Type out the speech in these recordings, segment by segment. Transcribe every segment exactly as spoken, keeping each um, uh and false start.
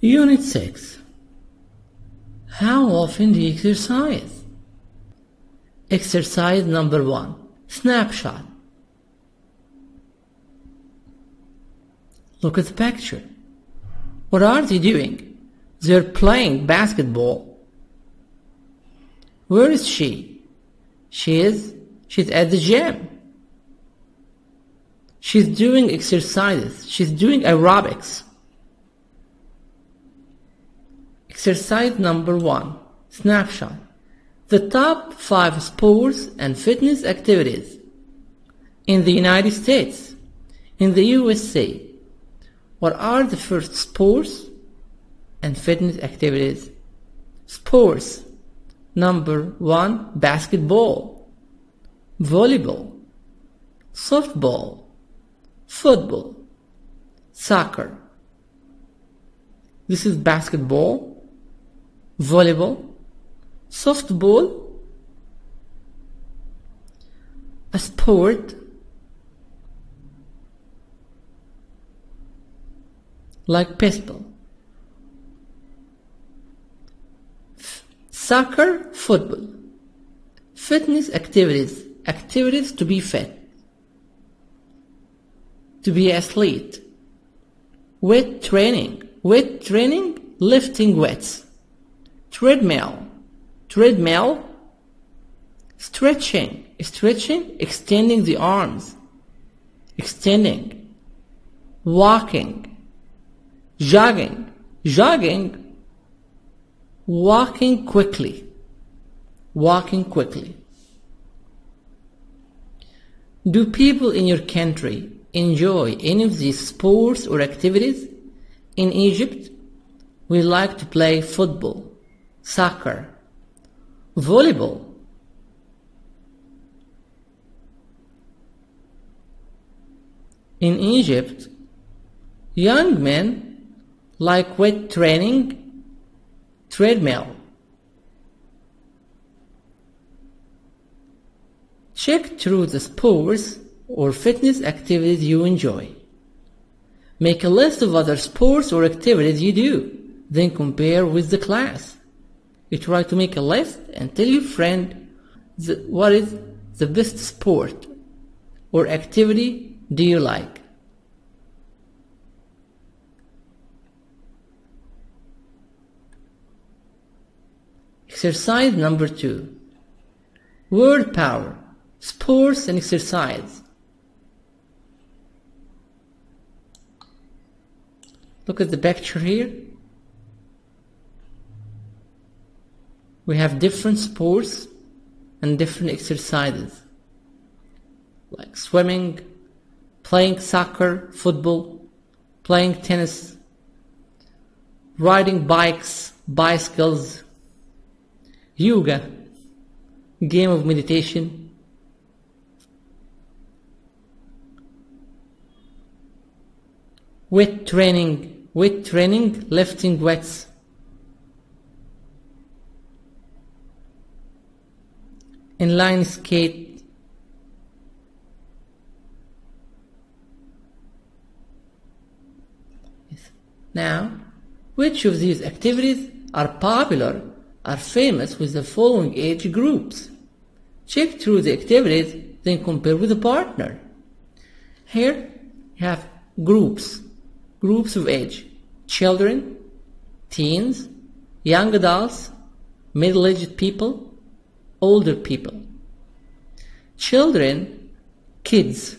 Unit six. How often do you exercise? Exercise number one. Snapshot. Look at the picture. What are they doing? They're playing basketball. Where is she? She is, she's at the gym. She's doing exercises. She's doing aerobics. Exercise number one. Snapshot. The top five sports and fitness activities in the United States, in the U S A. What are the first sports and fitness activities? Sports. Number one, basketball, volleyball, softball, football, soccer. This is basketball, volleyball, softball. A sport like baseball, soccer, football. Fitness activities, activities to be fit, to be athlete. Weight training, weight training, lifting weights. Treadmill, treadmill. Stretching, stretching, extending the arms, extending. Walking, jogging, jogging, walking quickly, walking quickly. Do people in your country enjoy any of these sports or activities? In Egypt, we like to play football, soccer, volleyball. In Egypt, young men like weight training, treadmill. Check through the sports or fitness activities you enjoy. Make a list of other sports or activities you do, then compare with the class. You try to make a list and tell your friend the, what is the best sport or activity do you like. Exercise number two. Word power, sports and exercise. Look at the picture here. We have different sports and different exercises, like swimming, playing soccer, football, playing tennis, riding bikes, bicycles, yoga, game of meditation. Weight training, weight training, lifting weights. Inline skate. Now, which of these activities are popular, are famous with the following age groups? Check through the activities, then compare with a partner. Here you have groups, groups of age: children, teens, young adults, middle-aged people, older people. Children, kids,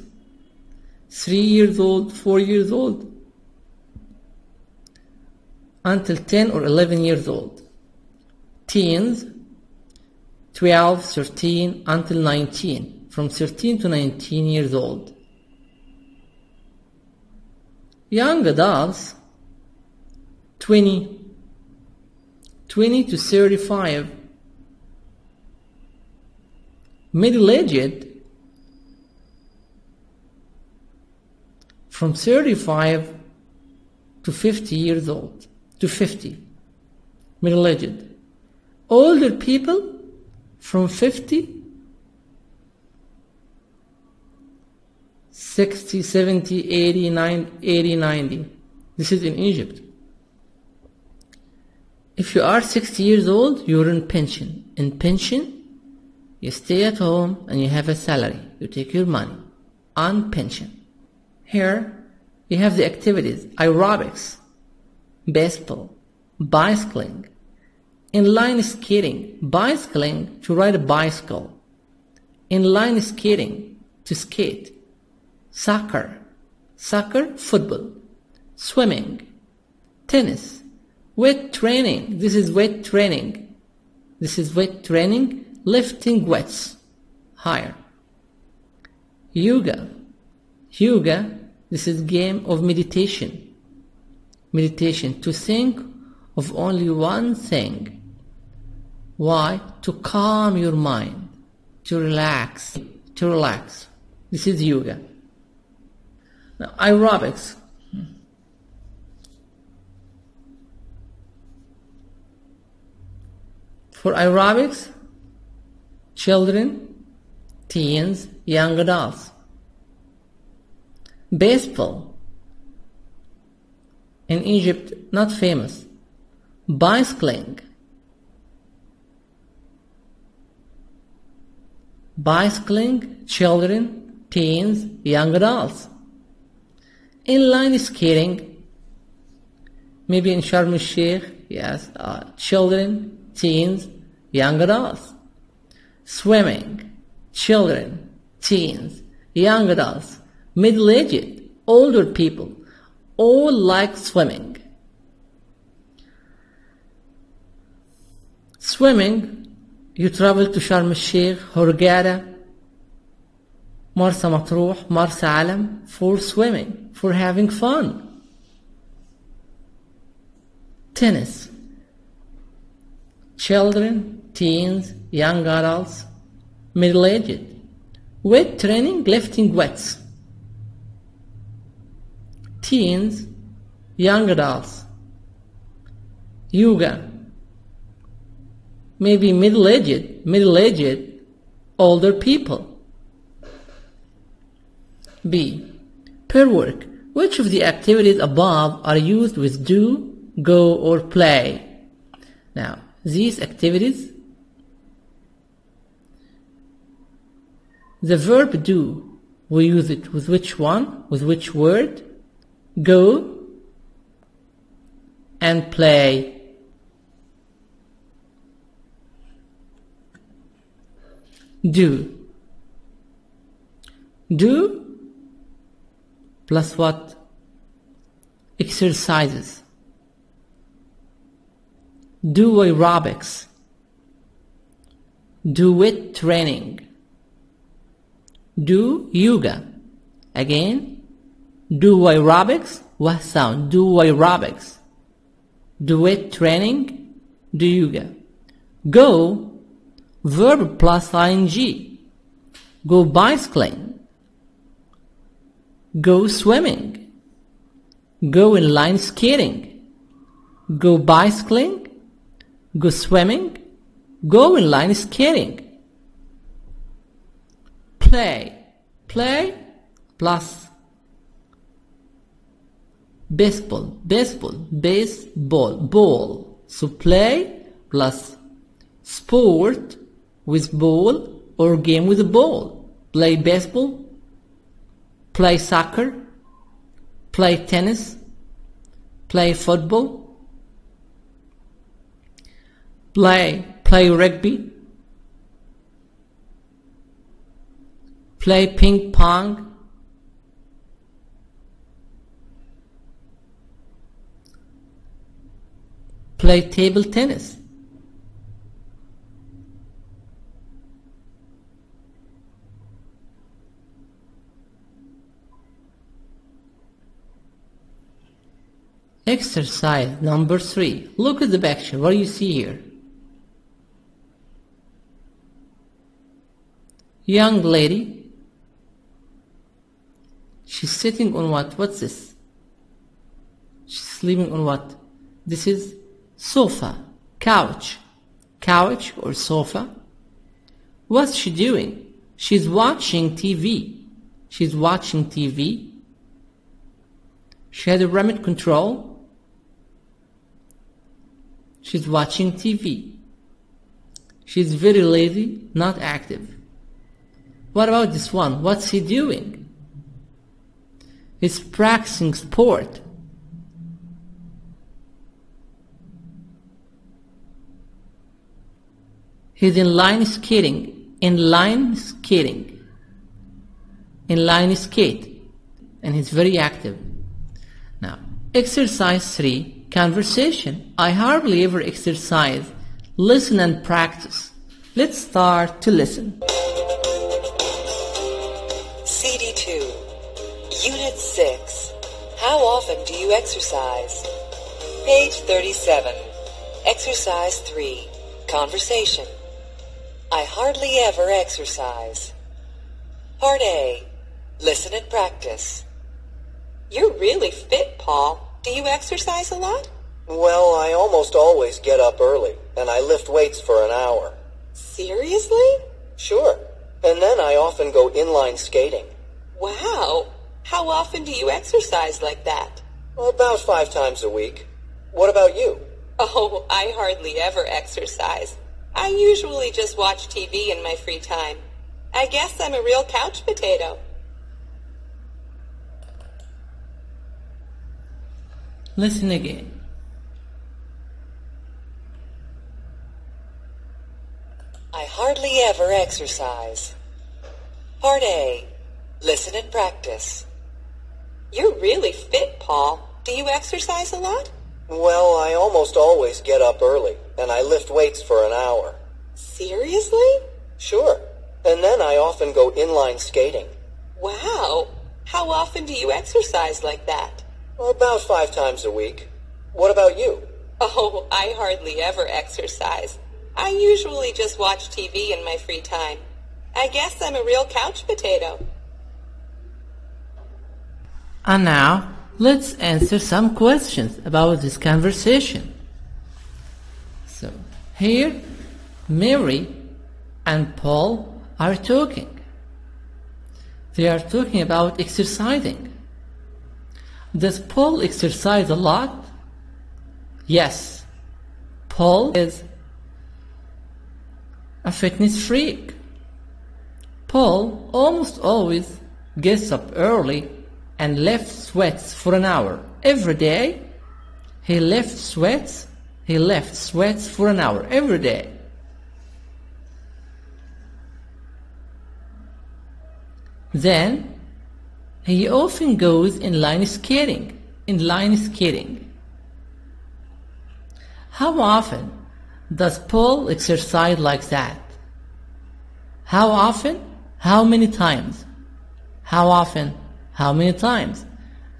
three years old, four years old, until ten or eleven years old. Teens, twelve, thirteen, until nineteen, from thirteen to nineteen years old. Young adults, twenty, twenty to thirty-five. Middle-aged, from thirty-five to fifty years old, to fifty, middle-aged. Older people, from fifty, sixty, seventy, eighty, ninety, eighty, ninety. This is in Egypt. If you are sixty years old, you're in pension. In pension, you stay at home and you have a salary. You take your money on pension. Here, you have the activities, aerobics, baseball, bicycling, inline skating, bicycling to ride a bicycle, inline skating to skate, soccer, soccer, football, swimming, tennis, weight training, this is weight training, this is weight training, lifting weights higher, yoga, yoga, this is game of meditation, meditation to think of only one thing. Why? To calm your mind, to relax, to relax. This is yoga. Now, aerobics. For aerobics, children, teens, young adults. Baseball, in Egypt, not famous. Bicycling, bicycling, children, teens, young adults. Inline skating, maybe in Sharm el-Sheikh, yes, uh, children, teens, young adults. Swimming, children, teens, young adults, middle-aged, older people, all like swimming. Swimming, you travel to Sharm el-Sheikh, Hurghada, Marsa Matruh, Marsa Alam for swimming, for having fun. Tennis. Children, teens, young adults, middle-aged. Weight training, lifting weights. Teens, young adults. Yoga. Maybe middle-aged, middle-aged, older people. B. Pair work. Which of the activities above are used with do, go, or play? Now, these activities, the verb do, we use it with which one, with which word? Go and play. Do. Do plus what? Exercises. Do aerobics. Do weight training. Do yoga. Again, do aerobics. What sound? Do aerobics. Do weight training. Do yoga. Go. Verb plus ing. Go bicycling. Go swimming. Go inline skating. Go bicycling. Go swimming. Go inline skating. Play. Play plus baseball. Baseball. Baseball. Ball. So play plus sport with ball or game with a ball. Play baseball, play soccer, play tennis, play football, play play rugby, play ping pong, play table tennis. Exercise number three. Look at the picture. What do you see here? Young lady. She's sitting on what? What's this? She's sleeping on what? This is sofa, couch. Couch or sofa. What's she doing? She's watching T V. She's watching T V. She has a remote control. She's watching T V. She's very lazy, not active. What about this one? What's he doing? He's practicing sport. He's in line skating. In line skating. In line skate. And he's very active. Now, exercise three, conversation. I hardly ever exercise. Listen and practice. Let's start to listen. C D two, Unit six. How often do you exercise? Page thirty-seven. Exercise three. Conversation. I hardly ever exercise. Part A. Listen and practice. You're really fit, Paul. Do you exercise a lot? Well, I almost always get up early, and I lift weights for an hour. Seriously? Sure. And then I often go inline skating. Wow! How often do you exercise like that? About five times a week. What about you? Oh, I hardly ever exercise. I usually just watch T V in my free time. I guess I'm a real couch potato. Listen again. I hardly ever exercise. Part A. Listen and practice. You're really fit, Paul. Do you exercise a lot? Well, I almost always get up early, and I lift weights for an hour. Seriously? Sure. And then I often go inline skating. Wow! How often do you exercise like that? About five times a week. What about you? Oh, I hardly ever exercise. I usually just watch T V in my free time. I guess I'm a real couch potato. And now, let's answer some questions about this conversation. So, here, Mary and Paul are talking. They are talking about exercising. Does Paul exercise a lot? Yes. Paul is a fitness freak. Paul almost always gets up early and lifts sweats for an hour. Every day, he lifts sweats, he lifts sweats for an hour, every day. Then, he often goes in line skating, in line skating. How often does Paul exercise like that? How often? How many times? How often? How many times?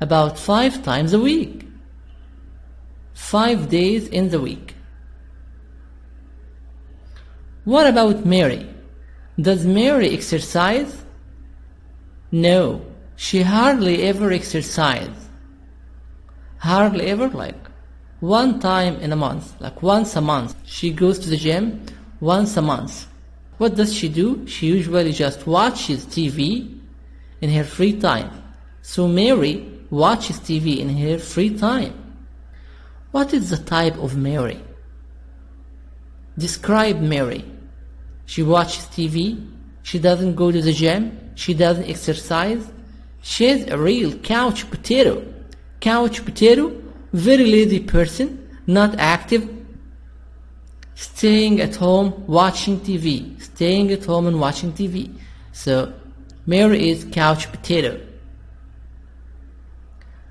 About five times a week. Five days in the week. What about Mary? Does Mary exercise? No, she hardly ever exercises. Hardly ever, like one time in a month, like once a month. She goes to the gym once a month. What does she do? She usually just watches T V in her free time. So Mary watches T V in her free time. What is the type of Mary? Describe Mary. She watches T V. She doesn't go to the gym. She doesn't exercise. She's a real couch potato. Couch potato. Very lazy person, not active, staying at home watching T V, staying at home and watching T V. So, Mary is couch potato.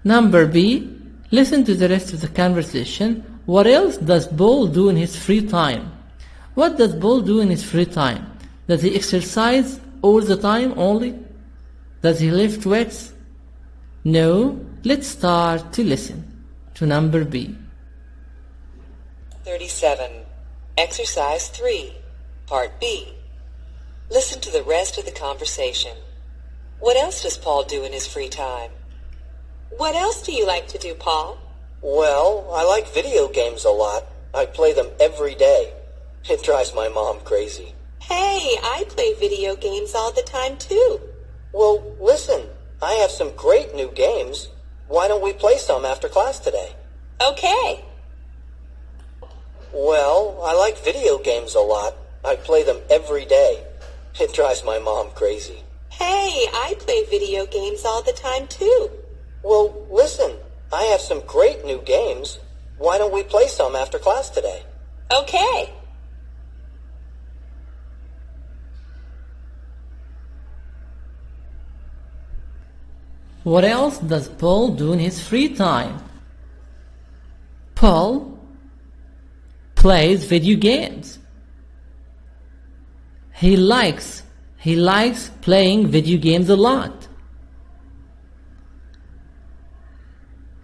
Number B, listen to the rest of the conversation. What else does Paul do in his free time? What does Paul do in his free time? Does he exercise all the time only? Does he lift weights? No. Let's start to listen to number B. thirty-seven. Exercise three. Part B. Listen to the rest of the conversation. What else does Paul do in his free time? What else do you like to do, Paul? Well, I like video games a lot. I play them every day. It drives my mom crazy. Hey, I play video games all the time, too. Well, listen, I have some great new games. Why don't we play some after class today? Okay. Well, I like video games a lot. I play them every day. It drives my mom crazy. Hey, I play video games all the time, too. Well, listen, I have some great new games. Why don't we play some after class today? Okay. What else does Paul do in his free time? Paul plays video games. He likes, he likes playing video games a lot.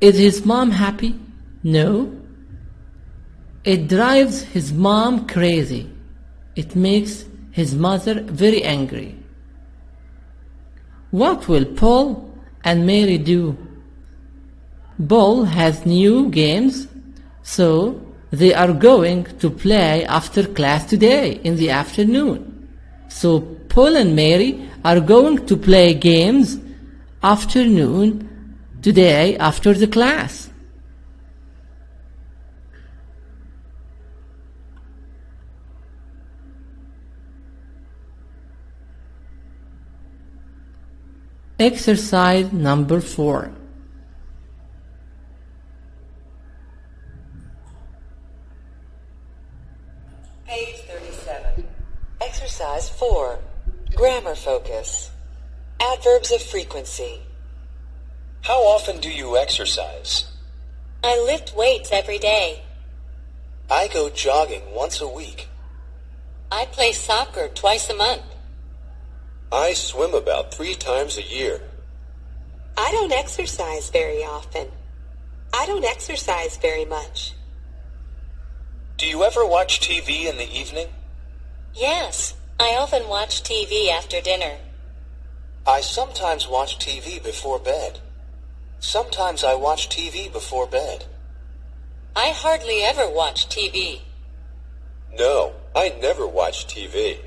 Is his mom happy? No. It drives his mom crazy. It makes his mother very angry. What will Paul and Mary do? Paul has new games, so they are going to play after class today in the afternoon. So Paul and Mary are going to play games afternoon today after the class. Exercise number four. Page thirty-seven. Exercise four. Grammar focus. Adverbs of frequency. How often do you exercise? I lift weights every day. I go jogging once a week. I play soccer twice a month. I swim about three times a year. I don't exercise very often. I don't exercise very much. Do you ever watch T V in the evening? Yes, I often watch T V after dinner. I sometimes watch T V before bed. Sometimes I watch T V before bed. I hardly ever watch T V. No, I never watch T V.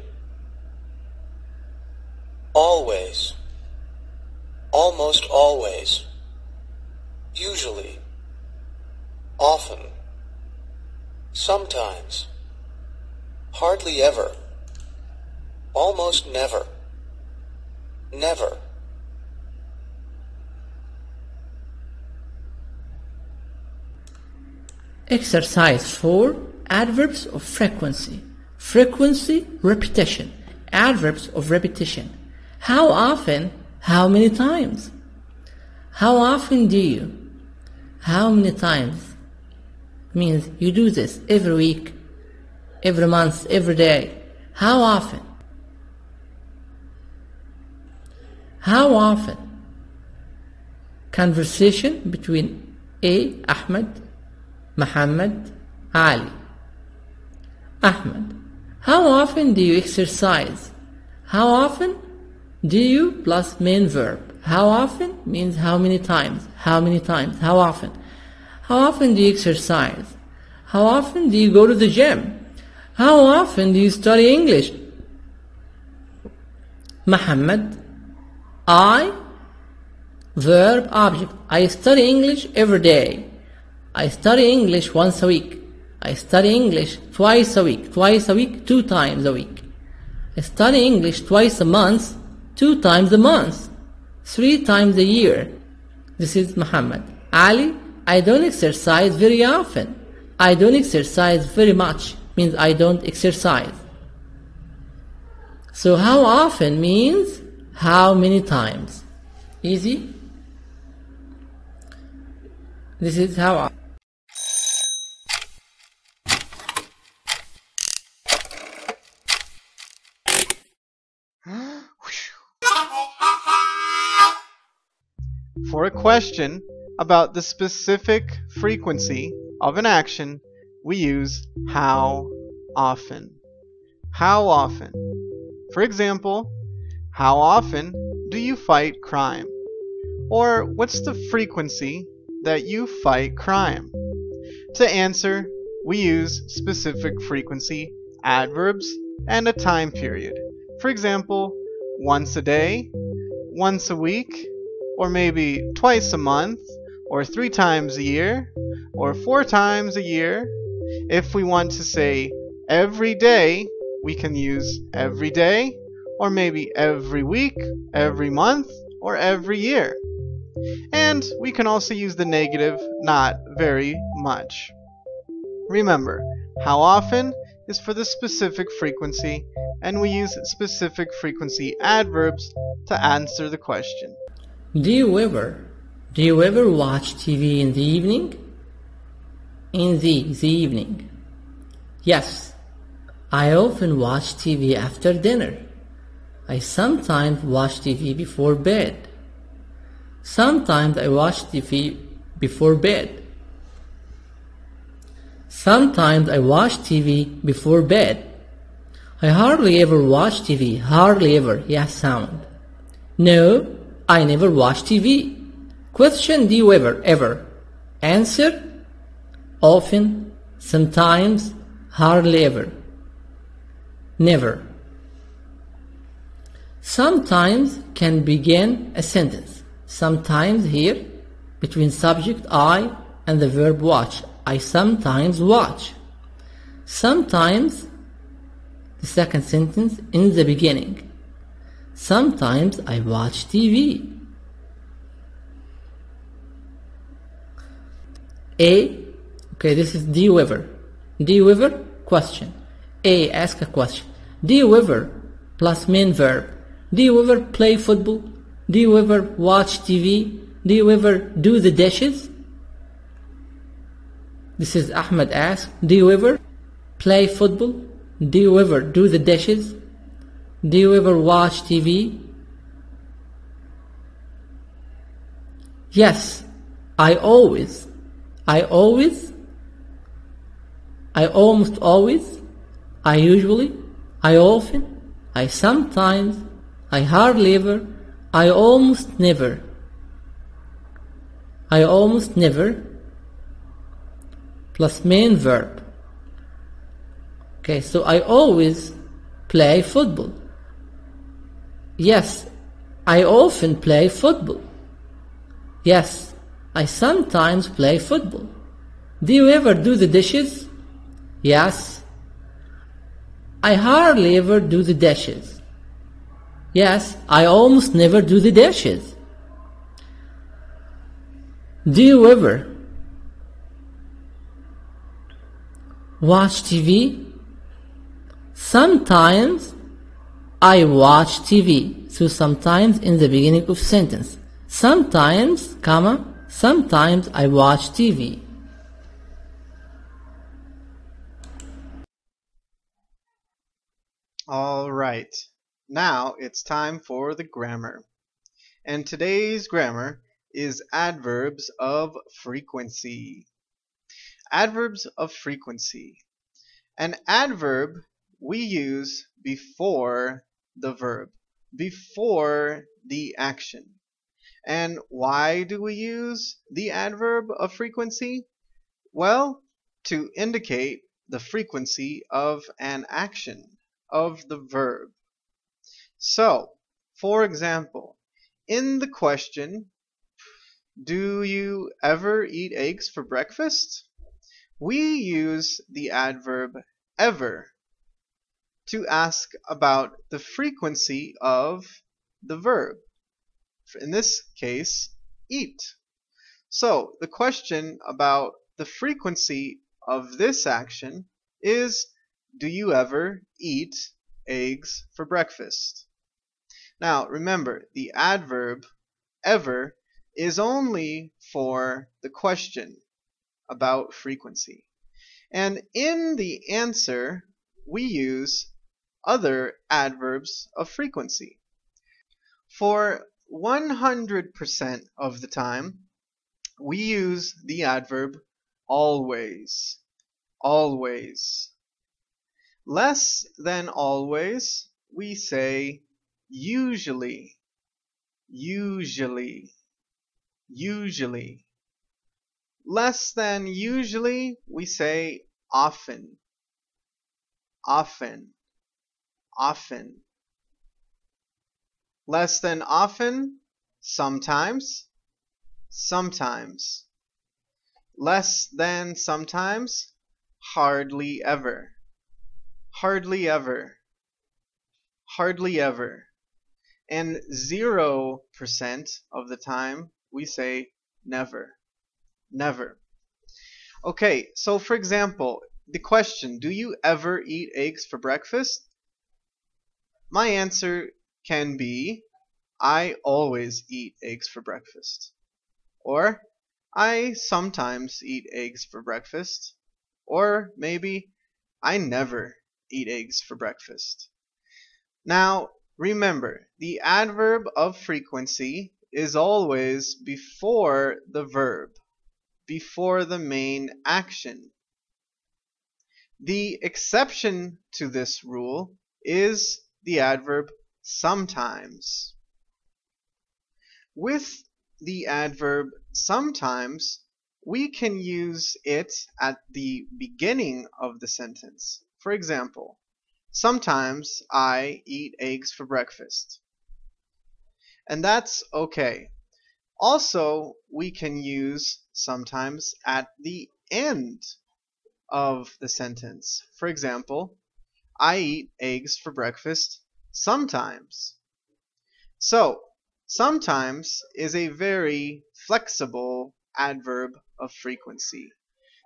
Always. Almost always. Usually. Often. Sometimes. Hardly ever. Almost never. Never. Exercise four. Adverbs of frequency. Frequency, repetition. Adverbs of repetition. How often? How many times? How often do you? How many times? Means you do this every week, every month, every day. How often? How often? Conversation between A. Ahmed, Muhammad, Ali. Ahmed, how often do you exercise? How often? Do you plus main verb. How often means how many times. How many times? How often? How often do you exercise? How often do you go to the gym? How often do you study English? Muhammad, I, verb, object. I study English every day. I study English once a week. I study English twice a week. Twice a week, two times a week. I study English twice a month, two times a month, three times a year. This is Muhammad. Ali, I don't exercise very often. I don't exercise very much, means I don't exercise. So how often means how many times. Easy? This is how often. For a question about the specific frequency of an action, we use how often. How often? For example, how often do you fight crime? Or what's the frequency that you fight crime? To answer, we use specific frequency adverbs and a time period. For example, once a day, once a week, or maybe twice a month, or three times a year, or four times a year, If we want to say every day, we can use every day, or maybe every week, every month, or every year. And we can also use the negative not very much. Remember, how often is for the specific frequency, and we use specific frequency adverbs to answer the question. Do you ever, do you ever watch T V in the evening? In the, the evening. Yes, I often watch T V after dinner. I sometimes watch T V before bed. Sometimes I watch T V before bed. Sometimes I watch T V before bed. I hardly ever watch T V. Hardly ever. Yes, sound. No, I never watch T V. Question, do you ever, ever? Answer, often, sometimes, hardly ever. Never. Sometimes can begin a sentence. Sometimes here, between subject I and the verb watch. I sometimes watch. Sometimes, the second sentence in the beginning. Sometimes I watch T V. A, okay, this is do you ever. Do you ever? Question. A, ask a question. Do you ever, plus main verb. Do you ever play football? Do you ever watch T V? Do you ever do the dishes? This is Ahmed asks, do you ever play football? Do you ever do the dishes? Do you ever watch T V? Yes, I always, I always, I almost always, I usually, I often, I sometimes, I hardly ever, I almost never, I almost never, plus main verb. Okay, so I always play football. Yes, I often play football. Yes, I sometimes play football. Do you ever do the dishes? Yes. I hardly ever do the dishes. Yes, I almost never do the dishes. Do you ever watch T V? Sometimes I watch T V. So sometimes in the beginning of sentence. Sometimes, comma, sometimes I watch T V. All right. Now it's time for the grammar. And today's grammar is adverbs of frequency. Adverbs of frequency. An adverb we use before the verb, before the action. And why do we use the adverb of frequency? Well, to indicate the frequency of an action, of the verb. So, for example, in the question, do you ever eat eggs for breakfast? We use the adverb ever to ask about the frequency of the verb. In this case, eat. So the question about the frequency of this action is, do you ever eat eggs for breakfast? Now remember, the adverb ever is only for the question about frequency. And in the answer, we use other adverbs of frequency. For one hundred percent of the time, we use the adverb always, always. Less than always, we say usually, usually, usually. Less than usually, we say often, often, often. Less than often, sometimes, sometimes. Less than sometimes, hardly ever, hardly ever, hardly ever. And zero percent of the time we say never, never. Okay, so for example, the question, do you ever eat eggs for breakfast? My answer can be, I always eat eggs for breakfast. Or, I sometimes eat eggs for breakfast. Or maybe, I never eat eggs for breakfast. Now, remember, the adverb of frequency is always before the verb, before the main action. The exception to this rule is the adverb sometimes. With the adverb sometimes, we can use it at the beginning of the sentence. For example, sometimes I eat eggs for breakfast. And that's okay. Also, we can use sometimes at the end of the sentence. For example, I eat eggs for breakfast sometimes. So, sometimes is a very flexible adverb of frequency.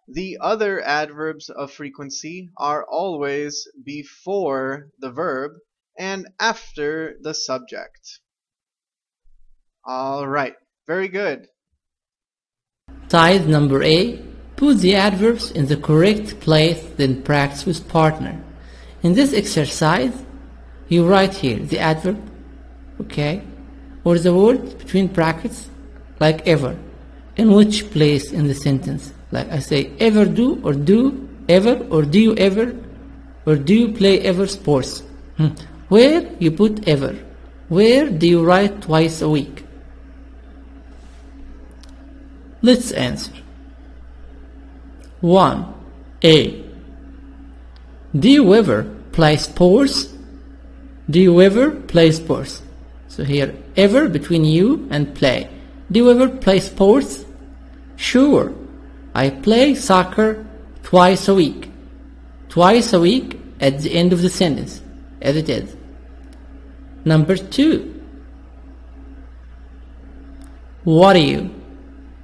The other adverbs of frequency are always before the verb and after the subject. All right, very good. Tithe number A. Put the adverbs in the correct place, then practice with partner. In this exercise, you write here the adverb, okay, or the word between brackets, like ever, in which place in the sentence. Like I say, ever do, or do, ever, or do you ever, or do you play ever sports. Hmm. Where you put ever? Where do you write twice a week? Let's answer. one. A. Do you ever play sports? Do you ever play sports? So here, ever between you and play. Do you ever play sports? Sure. I play soccer twice a week. Twice a week at the end of the sentence, as it is. Number two. What do you?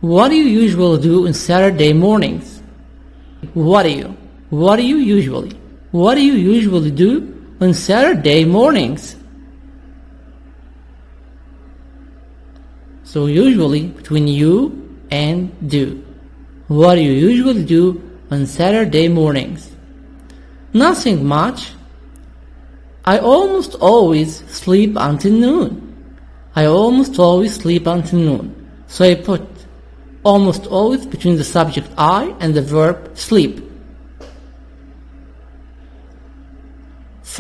What do you usually do on Saturday mornings? What do you? What do you usually? What do you usually do on Saturday mornings? So usually between you and do. What do you usually do on Saturday mornings? Nothing much. I almost always sleep until noon. I almost always sleep until noon. So I put almost always between the subject I and the verb sleep.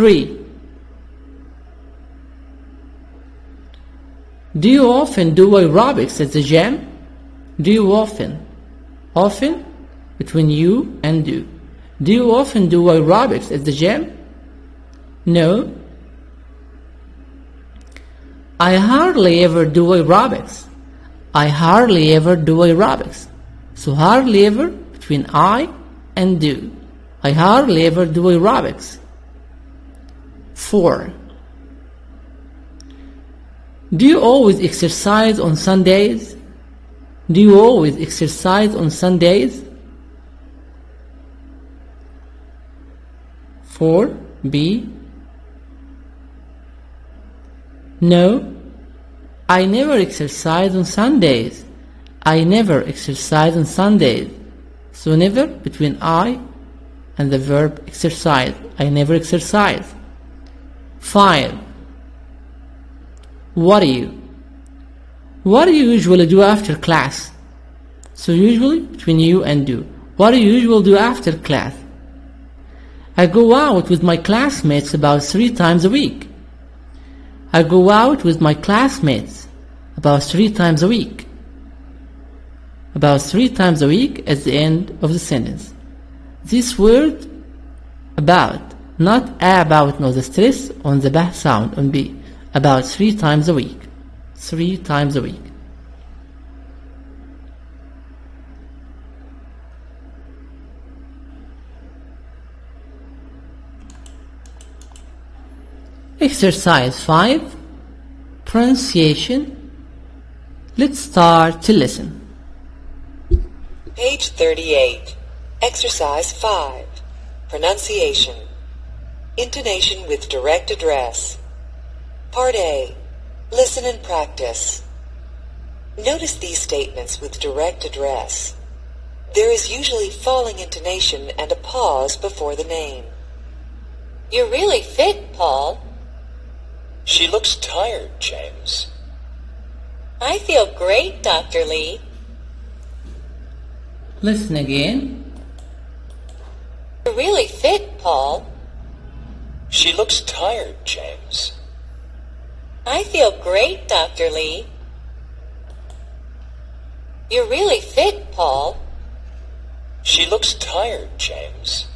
three. Do you often do aerobics at the gym? Do you often? Often between you and do. Do you often do aerobics at the gym? No. I hardly ever do aerobics. I hardly ever do aerobics. So hardly ever between I and do. I hardly ever do aerobics. four. Do you always exercise on Sundays? Do you always exercise on Sundays? four B. No. I never exercise on Sundays. I never exercise on Sundays. So never between I and the verb exercise. I never exercise. five. What do you? What do you usually do after class? So usually between you and do. What do you usually do after class? I go out with my classmates about three times a week. I go out with my classmates about three times a week. About three times a week at the end of the sentence. This word about, not about, no, the stress on the ba sound on B. About three times a week. Three times a week. Exercise five, pronunciation. Let's start to listen. Page thirty-eight, exercise five, pronunciation. Intonation with direct address. Part A, listen and practice. Notice these statements with direct address. There is usually falling intonation and a pause before the name. You're really fit, Paul. She looks tired, James. I feel great, Doctor Lee. Listen again. You're really fit, Paul. She looks tired, James. I feel great, Doctor Lee. You're really fit, Paul. She looks tired, James.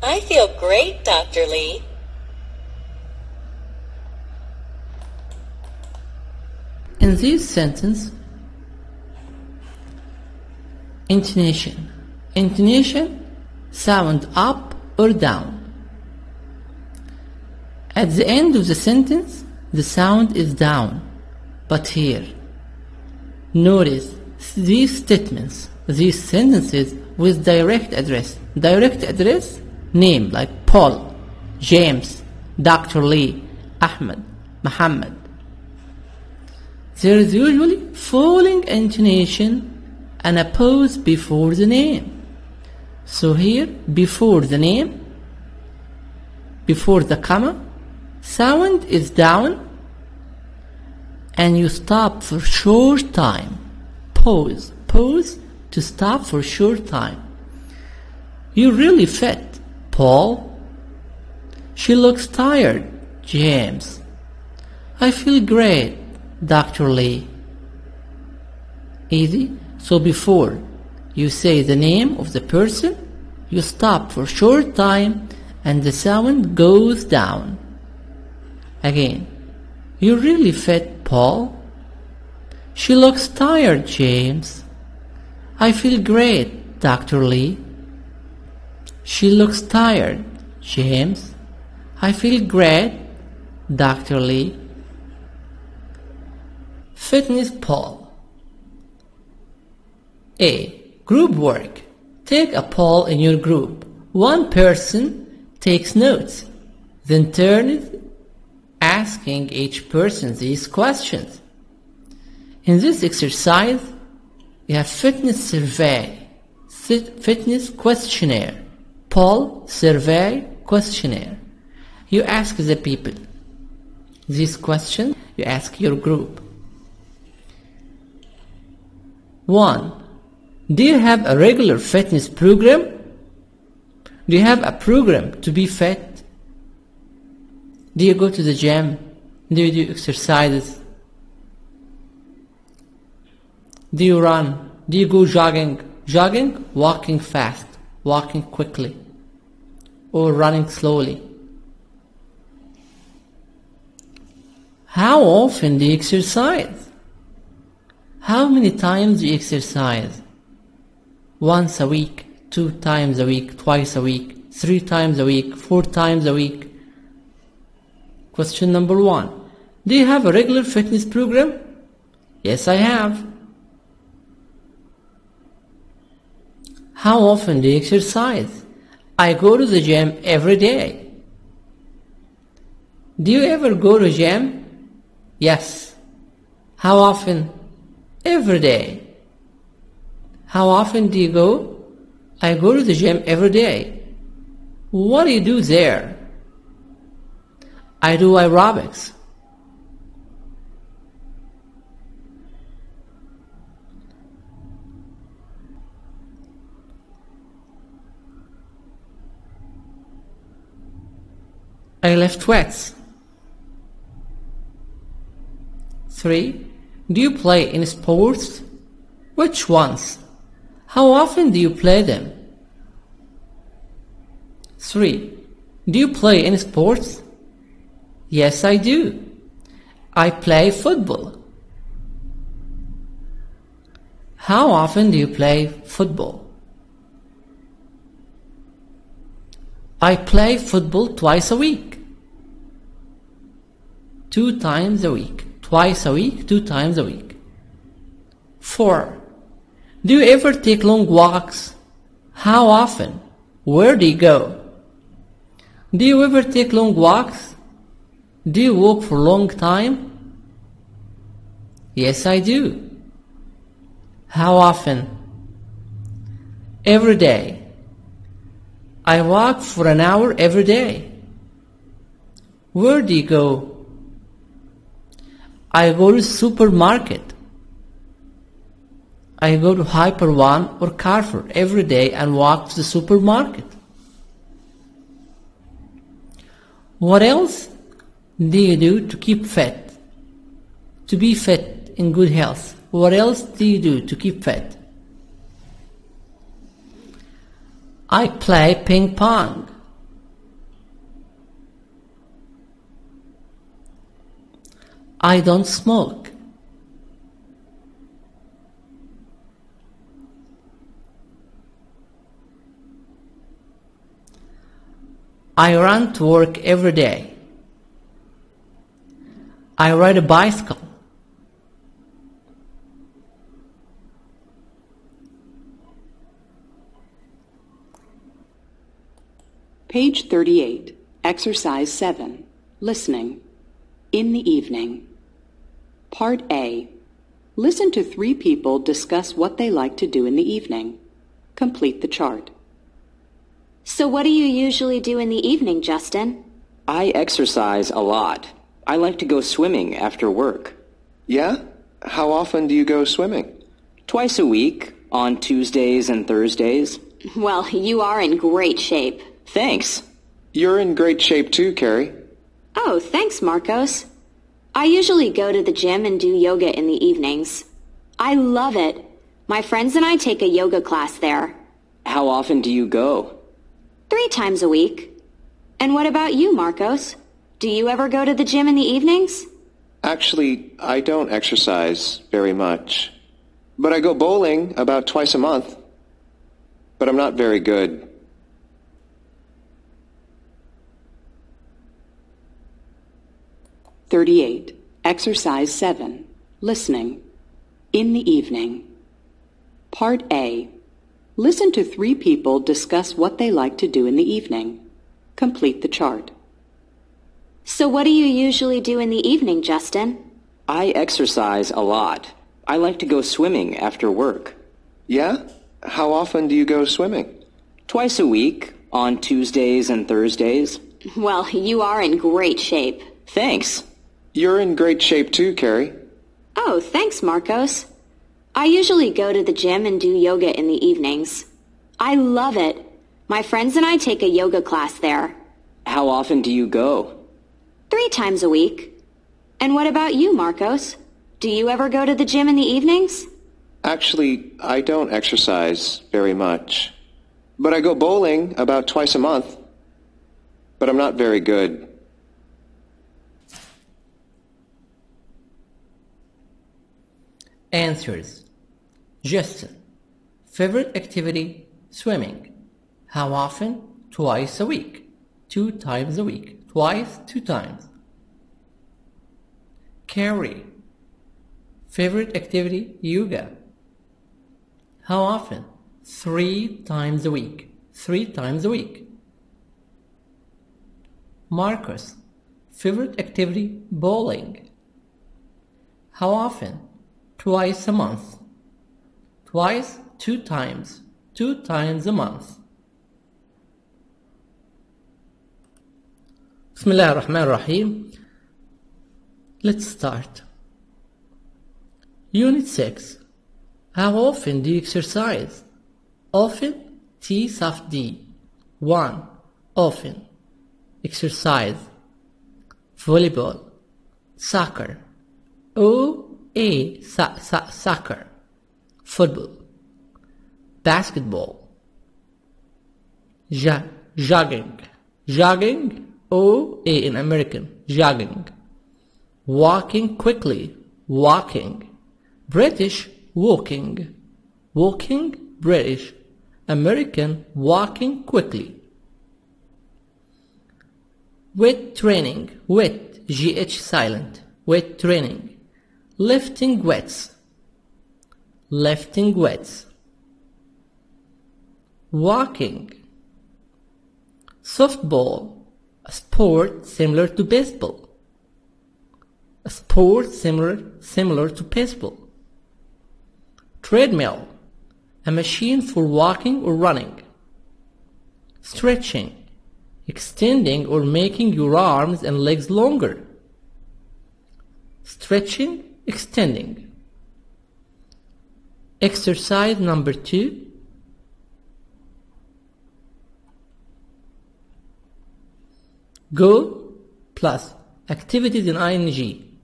I feel great, Doctor Lee. In this sentence, intonation. Intonation, sound up or down. At the end of the sentence, the sound is down, but here, notice these statements, these sentences with direct address. Direct address, name like Paul, James, Doctor Lee, Ahmed, Muhammad. There is usually falling intonation and a pause before the name. So here, before the name, before the comma, sound is down and you stop for short time. Pause, pause to stop for short time. You're really fit, Paul. She looks tired, James. I feel great, Doctor Lee. Easy. So before you say the name of the person, you stop for short time and the sound goes down. Again, you're really fit, Paul. She looks tired, James. I feel great, Doctor Lee. She looks tired, James. I feel great, Doctor Lee. Fitness Paul. A. Group work. Take a poll in your group. One person takes notes, then turns asking each person these questions. In this exercise, we have fitness survey, fitness questionnaire, poll survey questionnaire. You ask the people this question, you ask your group. One, do you have a regular fitness program? Do you have a program to be fit? Do you go to the gym? Do you do exercises? Do you run? Do you go jogging? Jogging, walking fast, walking quickly, or running slowly. How often do you exercise? How many times do you exercise? Once a week, two times a week, twice a week, three times a week, four times a week. Question number one. Do you have a regular fitness program? Yes, I have. How often do you exercise? I go to the gym every day. Do you ever go to gym? Yes. How often? Every day. How often do you go? I go to the gym every day. What do you do there? I do aerobics. I lift weights. Three. Do you play in sports? Which ones? How often do you play them? Three. Do you play in sports? Yes, I do. I play football. How often do you play football? I play football twice a week. two times a week. Twice a week, two times a week. Four. Do you ever take long walks? How often? Where do you go? Do you ever take long walks? Do you walk for a long time? Yes, I do. How often? Every day. I walk for an hour every day. Where do you go? I go to supermarket. I go to Hyper One or Carrefour every day and walk to the supermarket. What else do you do to keep fit? To be fit in good health. What else do you do to keep fit? I play ping pong. I don't smoke. I run to work every day. I ride a bicycle. Page thirty-eight, Exercise seven, Listening. In the evening. Part A. Listen to three people discuss what they like to do in the evening. Complete the chart. So what do you usually do in the evening, Justin? I exercise a lot. I like to go swimming after work. Yeah? How often do you go swimming? Twice a week, on Tuesdays and Thursdays. Well, you are in great shape. Thanks. You're in great shape too, Carrie. Oh, thanks, Marcos. I usually go to the gym and do yoga in the evenings. I love it. My friends and I take a yoga class there. How often do you go? Three times a week. And what about you, Marcos? Do you ever go to the gym in the evenings? Actually, I don't exercise very much. But I go bowling about twice a month. But I'm not very good. thirty-eight. Exercise seven. Listening. In the evening. Part A. Listen to three people discuss what they like to do in the evening. Complete the chart. So what do you usually do in the evening, Justin? I exercise a lot. I like to go swimming after work. Yeah? How often do you go swimming? Twice a week, on Tuesdays and Thursdays. Well, you are in great shape. Thanks. You're in great shape too, Carrie. Oh, thanks, Marcos. I usually go to the gym and do yoga in the evenings. I love it. My friends and I take a yoga class there. How often do you go? Three times a week. And what about you, Marcos? Do you ever go to the gym in the evenings? Actually, I don't exercise very much. But I go bowling about twice a month. But I'm not very good. Answers. Justin. Favorite activity? Swimming. How often? Twice a week. Two times a week. Twice, two times. Carrie. Favorite activity? Yoga. How often? Three times a week. Three times a week. Marcus. Favorite activity? Bowling. How often? Twice a month. Twice, two times. Two times a month. Bismillah ar-Rahman ar-Rahim. Let's start. Unit six. How often do you exercise? Often, T sub D. one. Often. Exercise. Volleyball. Soccer. O. A. So so soccer. Football. Basketball. Jo jogging. Jogging. O. A in American. Jogging. Walking quickly. Walking. British. Walking. Walking. British. American. Walking quickly. Weight training. Weight. gh silent. Weight training. Lifting weights. Lifting weights. Walking. Softball. A sport similar to baseball. A sport similar, similar to baseball. Treadmill. A machine for walking or running. Stretching. Extending or making your arms and legs longer. Stretching, extending. Exercise number two. Go plus activities in ing.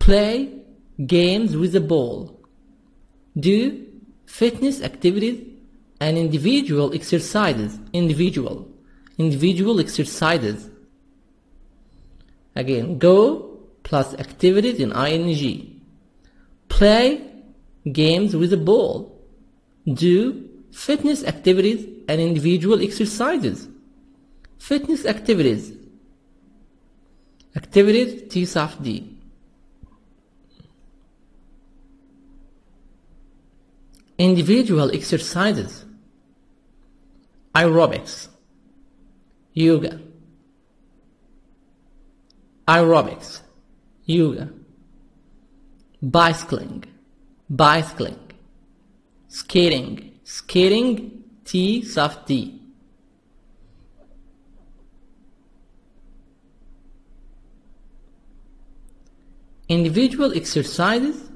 Play games with a ball. Do fitness activities and individual exercises. Individual. Individual exercises. Again, go plus activities in ing. Play games with a ball. Do fitness activities and individual exercises. Fitness activities. Activities T soft D. Individual exercises. Aerobics. Yoga. Aerobics. Yoga. Bicycling. Bicycling. Skating. Skating T soft D. Individual exercises,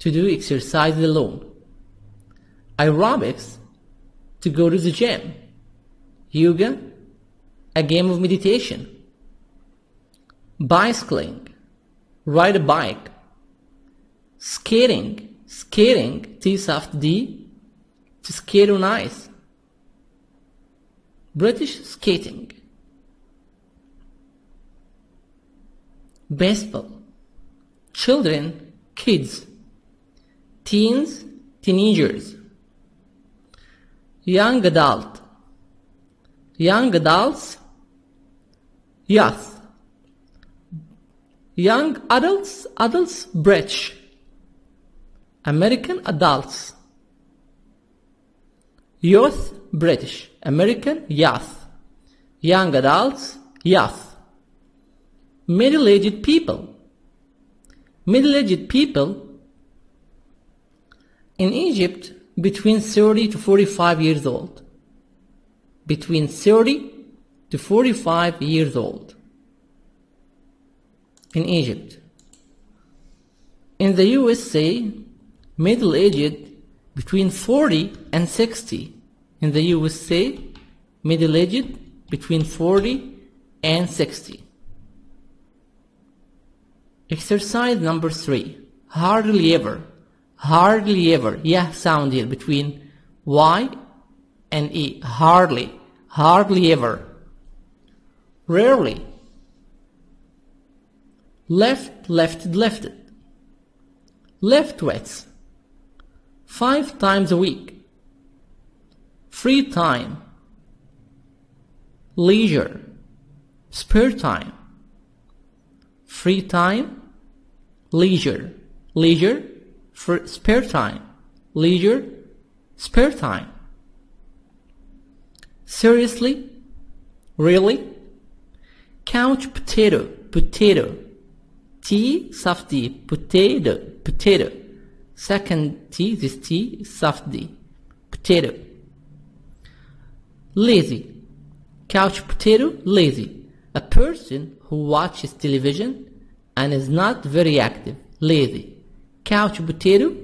to do exercises alone. Aerobics, to go to the gym. Yoga, a game of meditation. Bicycling, ride a bike. Skating, skating, T soft D, to skate on ice. British skating. Baseball. Children, kids. Teens, teenagers. Young adult. Young adults. Youth. Young adults, adults, British. American adults. Youth, British. American, youth. Young adults, youth. Middle-aged people. Middle-aged people in Egypt between thirty to forty-five years old. Between thirty to forty-five years old in Egypt. In the U S A, middle-aged between forty and sixty. In the U S A, middle-aged between forty and sixty. Exercise number three. Hardly ever. Hardly ever. Yeah, sound here between Y and E. Hardly. Hardly ever. Rarely. Left, lefted, lefted. Left weights. Five times a week. Free time. Leisure. Spare time. Free time, leisure, leisure, for spare time, leisure, spare time. Seriously, really. Couch potato, potato. T, soft D, potato, potato. Second T, this T, soft D, potato. Lazy. Couch potato, lazy. A person who watches television and is not very active, lazy. Couch potato,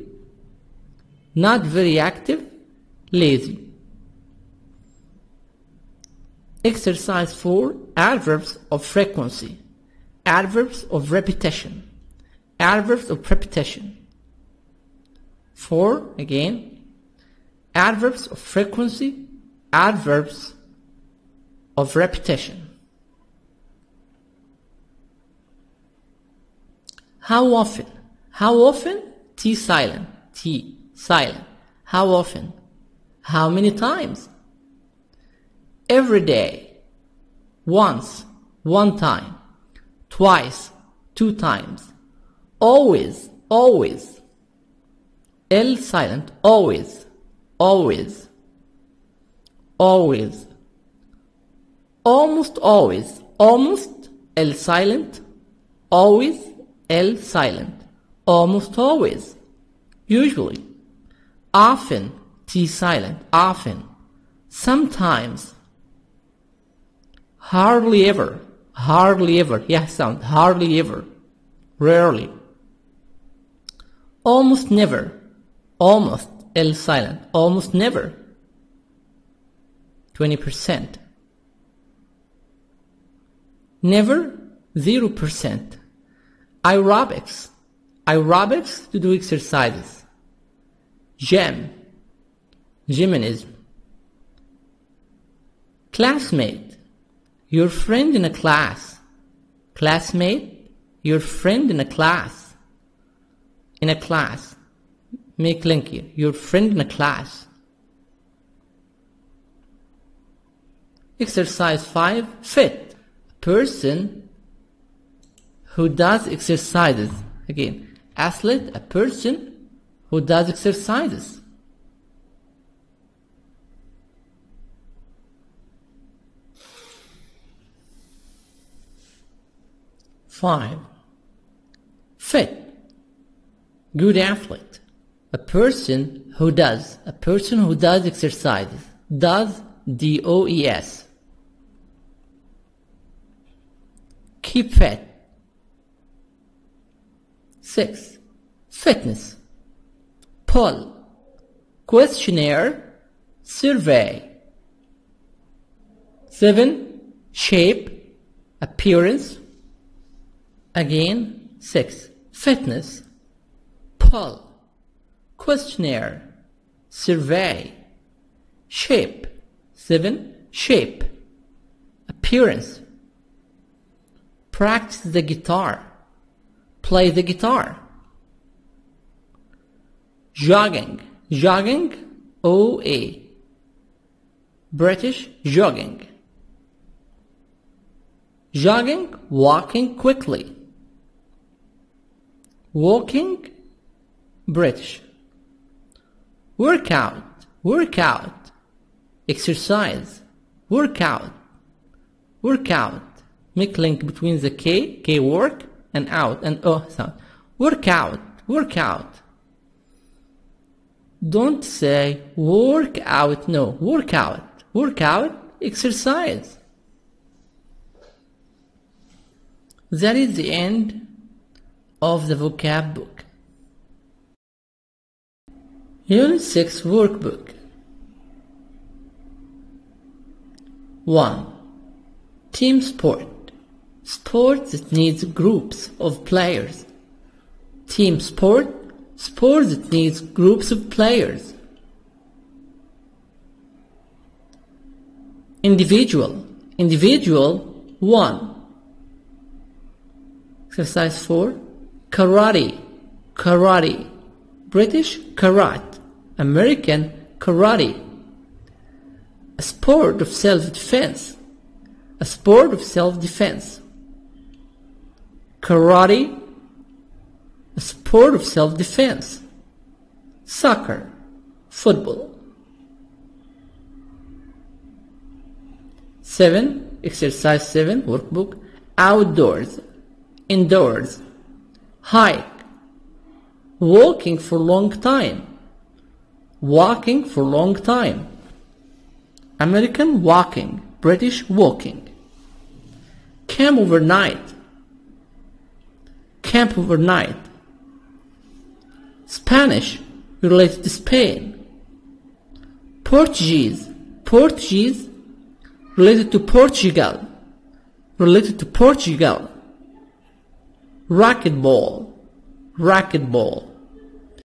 not very active, lazy. Exercise four. Adverbs of frequency. Adverbs of repetition. Adverbs of repetition. Four, again. Adverbs of frequency. Adverbs of repetition. How often? How often? T silent. T silent. How often? How many times? Every day. Once. one time, twice, two times, always, always. L silent, always, always, always. Almost always, almost, L silent, always, L silent, almost always, usually, often, T silent, often, sometimes, hardly ever, hardly ever, yes sound, hardly ever, rarely, almost never, almost, L silent, almost never, twenty percent. Never, zero percent. Aerobics, aerobics to do exercises. Gem, gymnism. Classmate, your friend in a class. Classmate, your friend in a class. In a class, make linky, your friend in a class. Exercise five, fit. Person who does exercises. Again, athlete, a person who does exercises. Five. Fit. Good athlete. A person who does. A person who does exercises. Does, D O E S. Keep fit. Six. Fitness. Poll. Questionnaire. Survey. Seven. Shape. Appearance. Again. Six. Fitness. Poll. Questionnaire. Survey. Shape. Seven. Shape. Appearance. Practice the guitar. Play the guitar. Jogging. Jogging. O A. British jogging. Jogging. Walking quickly. Walking. British. Workout. Workout. Exercise. Workout. Workout. Make link between the K, K work, and out, and O sound. Work out, work out. Don't say work out, no. Work out, work out, exercise. That is the end of the vocab book. Unit six workbook. one. Team sport. Sport that needs groups of players. Team sport. Sport that needs groups of players. Individual. Individual. One. Exercise four. Karate. Karate. British karate. American karate. A sport of self-defense. A sport of self-defense. Karate, a sport of self-defense. Soccer, football. seven. Exercise seven, workbook. Outdoors, indoors. Hike, walking for long time. Walking for long time. American walking, British walking. Camp overnight. Camp overnight. Spanish, related to Spain. Portuguese, Portuguese, related to Portugal, related to Portugal. Racquetball, racquetball.